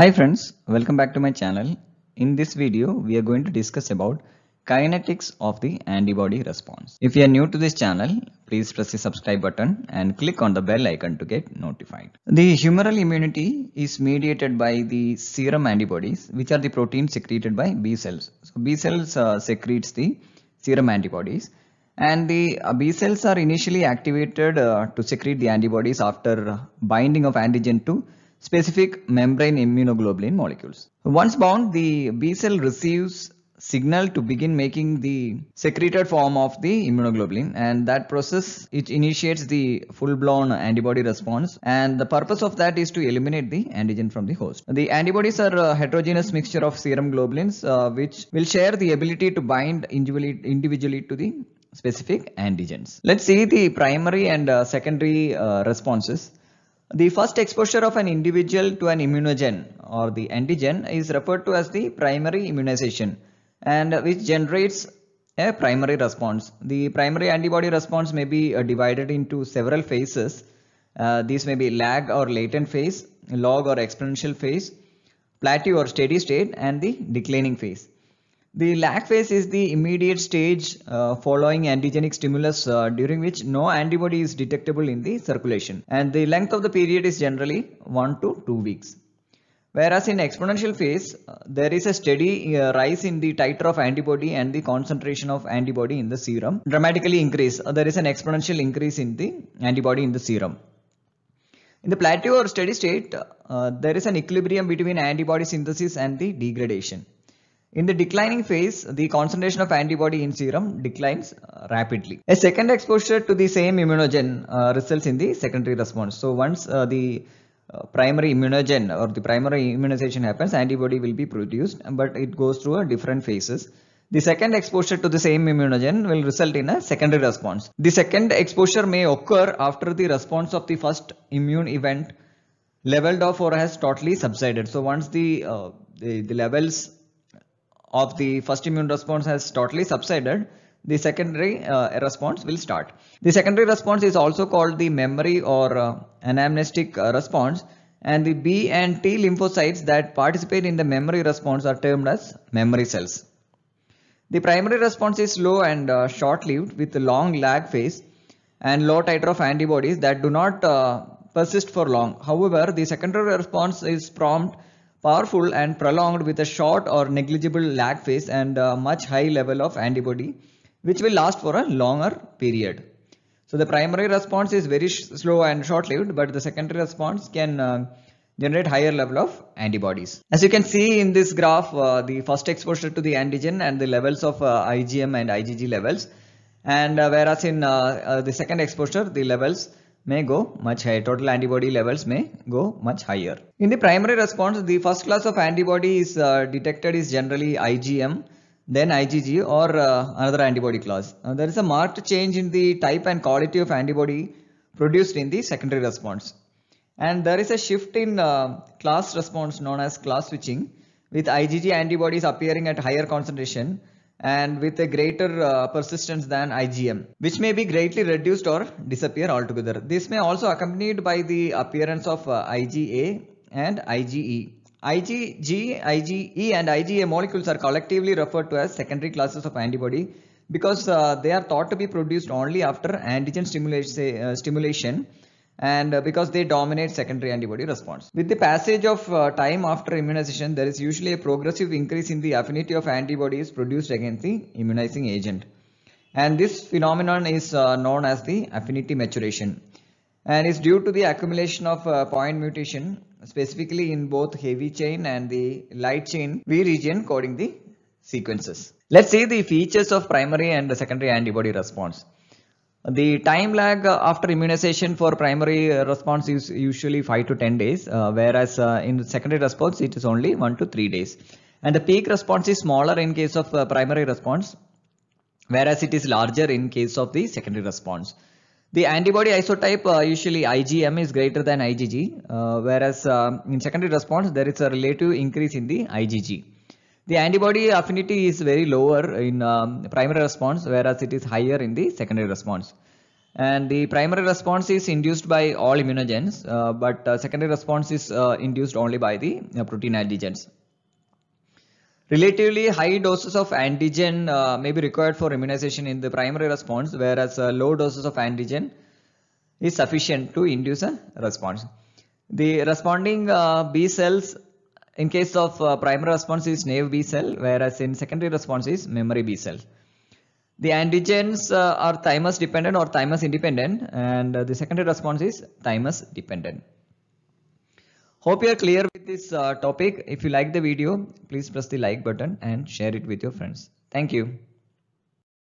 Hi friends, welcome back to my channel. In this video, we are going to discuss about kinetics of the antibody response. If you are new to this channel, please press the subscribe button and click on the bell icon to get notified. The humoral immunity is mediated by the serum antibodies, which are the proteins secreted by B-cells. So B-cells secretes the serum antibodies, and the B-cells are initially activated to secrete the antibodies after binding of antigen to specific membrane immunoglobulin molecules. Once bound, the B cell receives signal to begin making the secreted form of the immunoglobulin, and that process it initiates the full-blown antibody response, and the purpose of that is to eliminate the antigen from the host. The antibodies are a heterogeneous mixture of serum globulins which will share the ability to bind individually to the specific antigens. Let's see the primary and secondary responses. The first exposure of an individual to an immunogen or the antigen is referred to as the primary immunization, and which generates a primary response. The primary antibody response may be divided into several phases. These may be lag or latent phase, log or exponential phase, plateau or steady state, and the declining phase. The lag phase is the immediate stage following antigenic stimulus during which no antibody is detectable in the circulation, and the length of the period is generally 1 to 2 weeks. Whereas in exponential phase, there is a steady rise in the titer of antibody, and the concentration of antibody in the serum dramatically increase. There is an exponential increase in the antibody in the serum. In the plateau or steady state, there is an equilibrium between antibody synthesis and the degradation. In the declining phase, the concentration of antibody in serum declines rapidly. A second exposure to the same immunogen results in the secondary response. So once the primary immunogen or the primary immunization happens, antibody will be produced, but it goes through a different phases. The second exposure to the same immunogen will result in a secondary response. The second exposure may occur after the response of the first immune event leveled off or has totally subsided. So once the levels of the first immune response has totally subsided, the secondary response will start. The secondary response is also called the memory or anamnestic response, and the B and T lymphocytes that participate in the memory response are termed as memory cells. The primary response is slow and short-lived, with a long lag phase and low titer of antibodies that do not persist for long. However, the secondary response is prompt, powerful, and prolonged, with a short or negligible lag phase and a much high level of antibody, which will last for a longer period. So the primary response is very slow and short-lived, but the secondary response can generate higher level of antibodies. As you can see in this graph, the first exposure to the antigen and the levels of IgM and IgG levels, and whereas in the second exposure, the levels may go much higher. Total antibody levels may go much higher. In the primary response, the first class of antibody is detected is generally IgM, then IgG, or another antibody class. There is a marked change in the type and quality of antibody produced in the secondary response, and there is a shift in class response known as class switching, with IgG antibodies appearing at higher concentration and with a greater persistence than IgM, which may be greatly reduced or disappear altogether. This may also accompanied by the appearance of IgA and IgE. IgG, IgE and IgA molecules are collectively referred to as secondary classes of antibody, because they are thought to be produced only after antigen stimulation, and because they dominate secondary antibody response. With the passage of time after immunization, there is usually a progressive increase in the affinity of antibodies produced against the immunizing agent, and this phenomenon is known as the affinity maturation, and is due to the accumulation of point mutation, specifically in both heavy chain and the light chain V region coding the sequences. Let's see the features of primary and secondary antibody response. The time lag after immunization for primary response is usually 5 to 10 days, whereas in secondary response it is only 1 to 3 days. And the peak response is smaller in case of primary response, whereas it is larger in case of the secondary response. The antibody isotype usually IgM is greater than IgG, whereas in secondary response there is a relative increase in the IgG. The antibody affinity is very lower in primary response, whereas it is higher in the secondary response. And the primary response is induced by all immunogens, but secondary response is induced only by the protein antigens. Relatively high doses of antigen may be required for immunization in the primary response, whereas low doses of antigen is sufficient to induce a response. The responding B cells in case of primary response is naive B cell, whereas in secondary response is memory B cell. The antigens are thymus dependent or thymus independent, and the secondary response is thymus dependent. Hope you are clear with this topic. If you like the video, please press the like button and share it with your friends. Thank you.